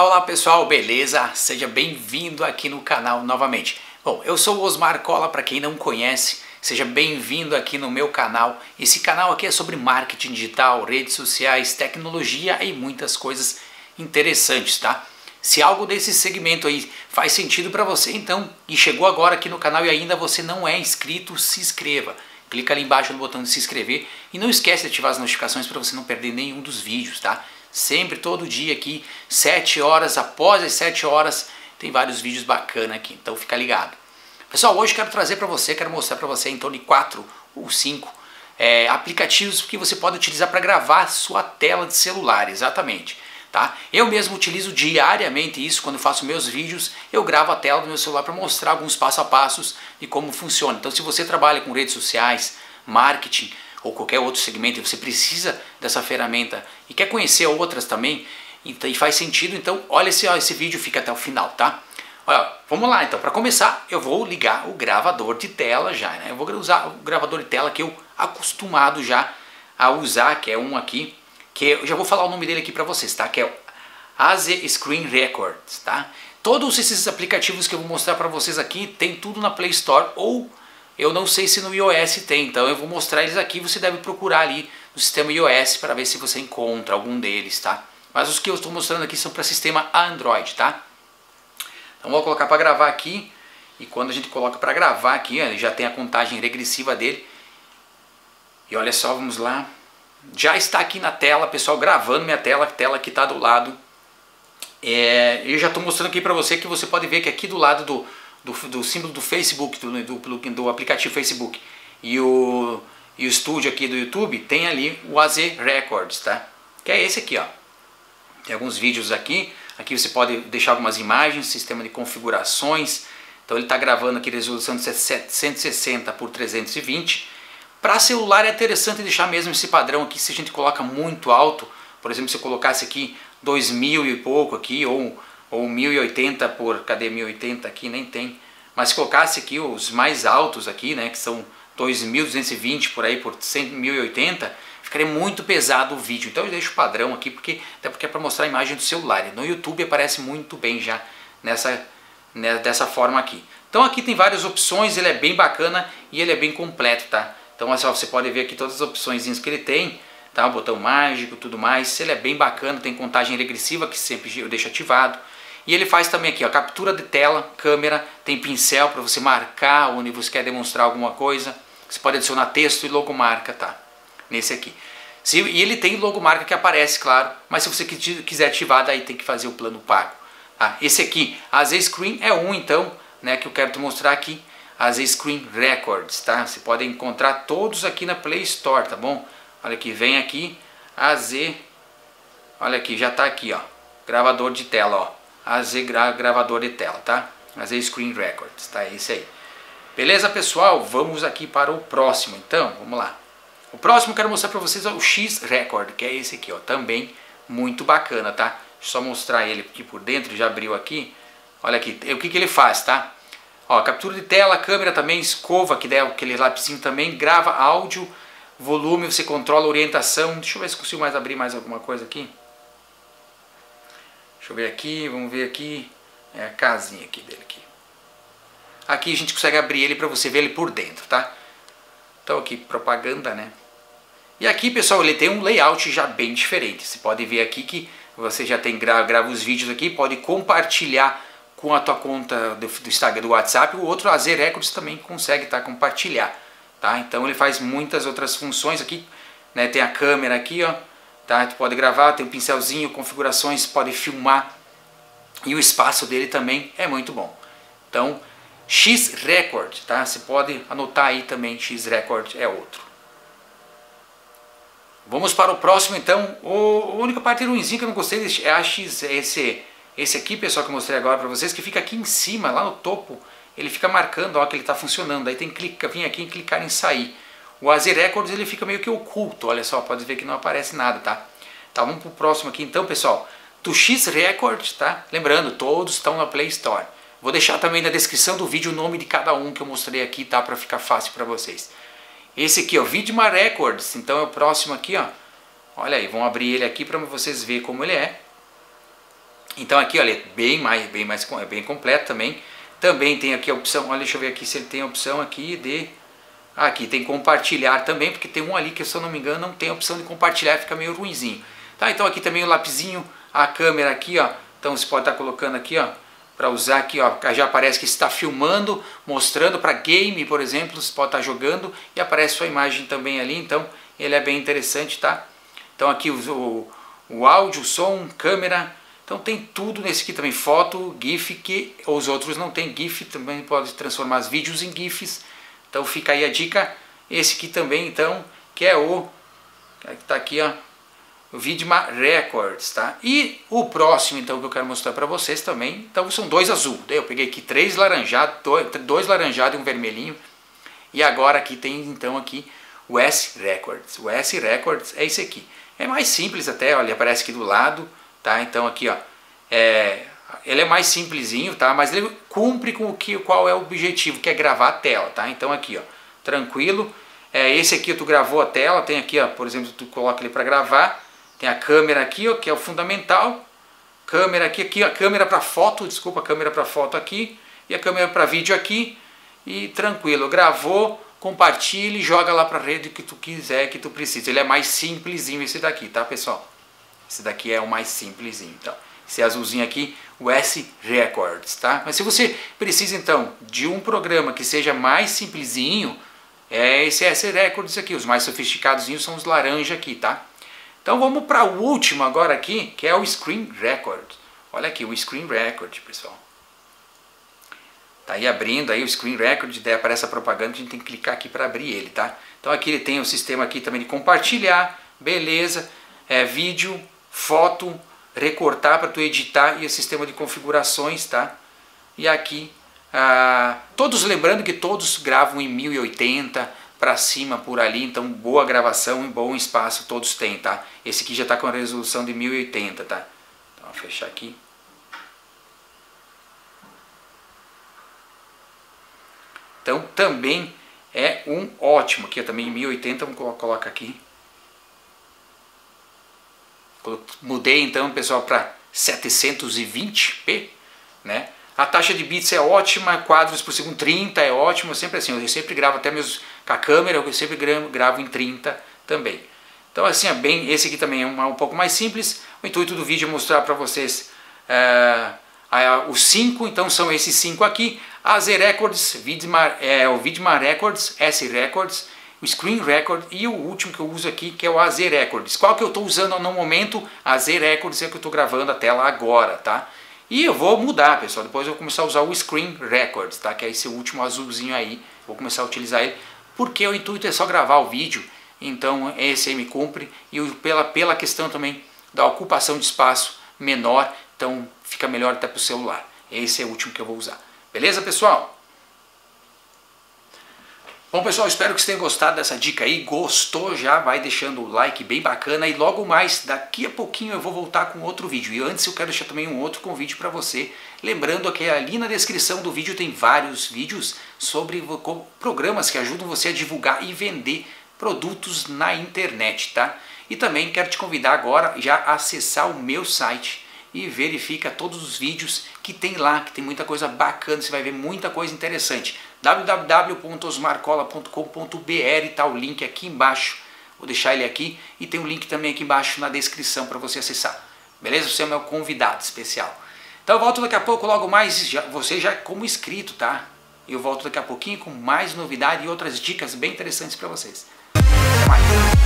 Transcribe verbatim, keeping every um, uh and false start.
Olá, olá pessoal, beleza? Seja bem-vindo aqui no canal novamente. Bom, eu sou o Osmar Cola, para quem não conhece, seja bem-vindo aqui no meu canal. Esse canal aqui é sobre marketing digital, redes sociais, tecnologia e muitas coisas interessantes, tá? Se algo desse segmento aí faz sentido para você, então, e chegou agora aqui no canal e ainda você não é inscrito, se inscreva. Clica ali embaixo no botão de se inscrever e não esquece de ativar as notificações para você não perder nenhum dos vídeos, tá? Sempre, todo dia aqui, sete horas, após as sete horas, tem vários vídeos bacanas aqui, então fica ligado. Pessoal, hoje quero trazer para você, quero mostrar para você em torno de quatro ou cinco é, aplicativos que você pode utilizar para gravar sua tela de celular, exatamente. Tá? Eu mesmo utilizo diariamente isso, quando eu faço meus vídeos, eu gravo a tela do meu celular para mostrar alguns passo a passos de como funciona. Então se você trabalha com redes sociais, marketing, ou qualquer outro segmento e você precisa dessa ferramenta e quer conhecer outras também e faz sentido, então olha esse, ó, esse vídeo, fica até o final, tá? Olha, vamos lá então, para começar eu vou ligar o gravador de tela já, né? Eu vou usar o gravador de tela que eu acostumado já a usar, que é um aqui, que eu já vou falar o nome dele aqui para vocês, tá? Que é o A Z Screen Records, tá? Todos esses aplicativos que eu vou mostrar para vocês aqui tem tudo na Play Store ou eu não sei se no iOS tem, então eu vou mostrar eles aqui, você deve procurar ali no sistema iOS para ver se você encontra algum deles, tá? Mas os que eu estou mostrando aqui são para sistema Android, tá? Então vou colocar para gravar aqui, e quando a gente coloca para gravar aqui, ó, ele já tem a contagem regressiva dele. E olha só, vamos lá. Já está aqui na tela, pessoal, gravando minha tela, a tela que está do lado. É, eu já estou mostrando aqui para você que você pode ver que aqui do lado do... Do, do símbolo do Facebook, do, do, do aplicativo Facebook e o, e o estúdio aqui do YouTube, tem ali o A Z Records, tá? Que é esse aqui, ó. Tem alguns vídeos aqui, aqui você pode deixar algumas imagens, sistema de configurações. Então ele está gravando aqui resolução de setecentos e sessenta por trezentos e vinte. Para celular é interessante deixar mesmo esse padrão aqui, se a gente coloca muito alto, por exemplo, se eu colocasse aqui dois mil e pouco aqui, ou... ou mil e oitenta por, cadê mil e oitenta aqui, nem tem, mas se colocasse aqui os mais altos aqui, né, que são dois mil duzentos e vinte por aí, por mil e oitenta, ficaria muito pesado o vídeo, então eu deixo o padrão aqui, porque, até porque é para mostrar a imagem do celular, no YouTube aparece muito bem já, nessa, né, dessa forma aqui. Então aqui tem várias opções, ele é bem bacana e ele é bem completo, tá? Então assim, ó, você pode ver aqui todas as opções que ele tem, tá? O botão mágico, tudo mais, ele é bem bacana, tem contagem regressiva que sempre eu deixo ativado. E ele faz também aqui, ó, captura de tela, câmera, tem pincel para você marcar onde você quer demonstrar alguma coisa. Você pode adicionar texto e logomarca, tá? Nesse aqui. Se, e ele tem logomarca que aparece, claro, mas se você quiser ativar, daí tem que fazer o plano pago. Ah, esse aqui, a Z Screen é um, então, né, que eu quero te mostrar aqui, a Z Screen Records, tá? Você pode encontrar todos aqui na Play Store, tá bom? Olha aqui, vem aqui, a Z, olha aqui, já tá aqui, ó, gravador de tela, ó. A Z gravador de tela, tá? A Z Screen Records, tá? É isso aí. Beleza, pessoal? Vamos aqui para o próximo, então. Vamos lá. O próximo eu quero mostrar para vocês é o X Record, que é esse aqui, ó. Também muito bacana, tá? Deixa eu só mostrar ele aqui por dentro, já abriu aqui. Olha aqui, o que que ele faz, tá? Ó, captura de tela, câmera também, escova, que der aquele lapisinho também, grava áudio, volume, você controla a orientação. Deixa eu ver se consigo mais abrir mais alguma coisa aqui. Deixa eu ver aqui, vamos ver aqui, é a casinha aqui dele aqui. Aqui a gente consegue abrir ele para você ver ele por dentro, tá? Então aqui propaganda, né? E aqui, pessoal, ele tem um layout já bem diferente. Você pode ver aqui que você já tem grava, grava os vídeos aqui, pode compartilhar com a tua conta do, do Instagram, do WhatsApp. O outro A Z Records também consegue, tá? Compartilhar, tá? Então ele faz muitas outras funções aqui, né? Tem a câmera aqui, ó. Tá? Tu pode gravar, tem um pincelzinho, configurações, pode filmar. E o espaço dele também é muito bom. Então, X Record, tá? Você pode anotar aí também, X Record é outro. Vamos para o próximo então. O, a única parte ruimzinha que eu não gostei é a X, esse, esse aqui, pessoal, que eu mostrei agora para vocês, que fica aqui em cima, lá no topo, ele fica marcando, ó, que ele está funcionando. Aí tem que clicar, vir aqui e clicar em sair. O A Z Records ele fica meio que oculto, olha só, pode ver que não aparece nada, tá? Tá, vamos pro próximo aqui então, pessoal. Do X Record, tá? Lembrando, todos estão na Play Store. Vou deixar também na descrição do vídeo o nome de cada um que eu mostrei aqui, tá? Pra ficar fácil pra vocês. Esse aqui, ó, Vidma Records, então é o próximo aqui, ó. Olha aí, vamos abrir ele aqui pra vocês verem como ele é. Então aqui, olha, é bem mais, bem mais, é bem completo também. Também tem aqui a opção, olha, deixa eu ver aqui se ele tem a opção aqui de... Ah, aqui tem compartilhar também, porque tem um ali que, se eu não me engano, não tem a opção de compartilhar, fica meio ruinzinho. Tá, então aqui também o lapisinho, a câmera aqui, ó. Então você pode estar colocando aqui, ó, para usar aqui, ó, já aparece que está filmando, mostrando para game, por exemplo, você pode estar jogando e aparece sua imagem também ali, então ele é bem interessante, tá? Então aqui o, o, o áudio, o som, câmera, então tem tudo nesse aqui também, foto, GIF, que os outros não tem GIF, também pode transformar os vídeos em GIFs, então fica aí a dica. Esse aqui também, então, que é o, que está aqui, ó, o Vidma Records, tá? E o próximo, então, que eu quero mostrar para vocês também, então são dois azul, eu peguei aqui três laranjados, dois, dois laranjados e um vermelhinho, e agora aqui tem, então, aqui o S Records, o S Records é esse aqui, é mais simples até, olha, aparece aqui do lado, tá? Então aqui, ó, é, ele é mais simplesinho, tá? Mas ele cumpre com o que, qual é o objetivo, que é gravar a tela, tá? Então aqui, ó, tranquilo, é, esse aqui tu gravou a tela, tem aqui, ó, por exemplo, tu coloca ele para gravar. Tem a câmera aqui, ó, que é o fundamental. Câmera aqui, aqui a câmera para foto, desculpa, a câmera para foto aqui. E a câmera para vídeo aqui. E tranquilo, gravou, compartilha e joga lá para a rede que tu quiser, que tu precisa. Ele é mais simplesinho esse daqui, tá, pessoal? Esse daqui é o mais simplesinho, então. Esse azulzinho aqui, o S Records, tá? Mas se você precisa, então, de um programa que seja mais simplesinho, é esse S Records aqui. Os mais sofisticados são os laranja aqui, tá? Então vamos para o último agora aqui, que é o Screen Record. Olha aqui, o Screen Record, pessoal. Tá aí abrindo aí o Screen Record, daí aparece a propaganda, a gente tem que clicar aqui para abrir ele, tá? Então aqui ele tem o sistema aqui também de compartilhar, beleza, é, vídeo, foto, recortar para tu editar e o sistema de configurações, tá? E aqui, ah, todos, lembrando que todos gravam em mil e oitenta, para cima, por ali, então boa gravação e bom espaço todos têm, tá? Esse aqui já tá com a resolução de mil e oitenta, tá? Então vou fechar aqui. Então também é um ótimo, aqui também mil e oitenta, vamos colocar aqui. Mudei então, pessoal, para setecentos e vinte p, né? A taxa de bits é ótima, quadros por segundo trinta é ótimo, sempre assim, eu sempre gravo até mesmo com a câmera, eu sempre gravo em trinta também. Então assim, é bem, esse aqui também é um, um pouco mais simples, o intuito do vídeo é mostrar para vocês é, a, os cinco, então são esses cinco aqui, A Z Records, Vidma, é, o Vidma Records, S Records, o Screen Record e o último que eu uso aqui, que é o A Z Records. Qual que eu estou usando no momento? A Z Records é o que eu estou gravando a tela agora, tá? E eu vou mudar, pessoal, depois eu vou começar a usar o Screen Records, tá? Que é esse último azulzinho aí, vou começar a utilizar ele, porque o intuito é só gravar o vídeo, então esse aí me cumpre, e pela, pela questão também da ocupação de espaço menor, então fica melhor até para o celular. Esse é o último que eu vou usar. Beleza, pessoal? Bom, pessoal, espero que vocês tenham gostado dessa dica aí. Gostou? Já vai deixando o like bem bacana. E logo mais, daqui a pouquinho eu vou voltar com outro vídeo. E antes eu quero deixar também um outro convite para você. Lembrando que ali na descrição do vídeo tem vários vídeos sobre programas que ajudam você a divulgar e vender produtos na internet, tá? E também quero te convidar agora já a acessar o meu site e verifica todos os vídeos que tem lá, que tem muita coisa bacana, você vai ver muita coisa interessante. w w w ponto osmar cola ponto com ponto b r, tá o link aqui embaixo, vou deixar ele aqui, e tem um link também aqui embaixo na descrição para você acessar. Beleza? Você é meu convidado especial. Então eu volto daqui a pouco, logo mais, já, você já como inscrito, tá? Eu volto daqui a pouquinho com mais novidade e outras dicas bem interessantes para vocês. Até mais!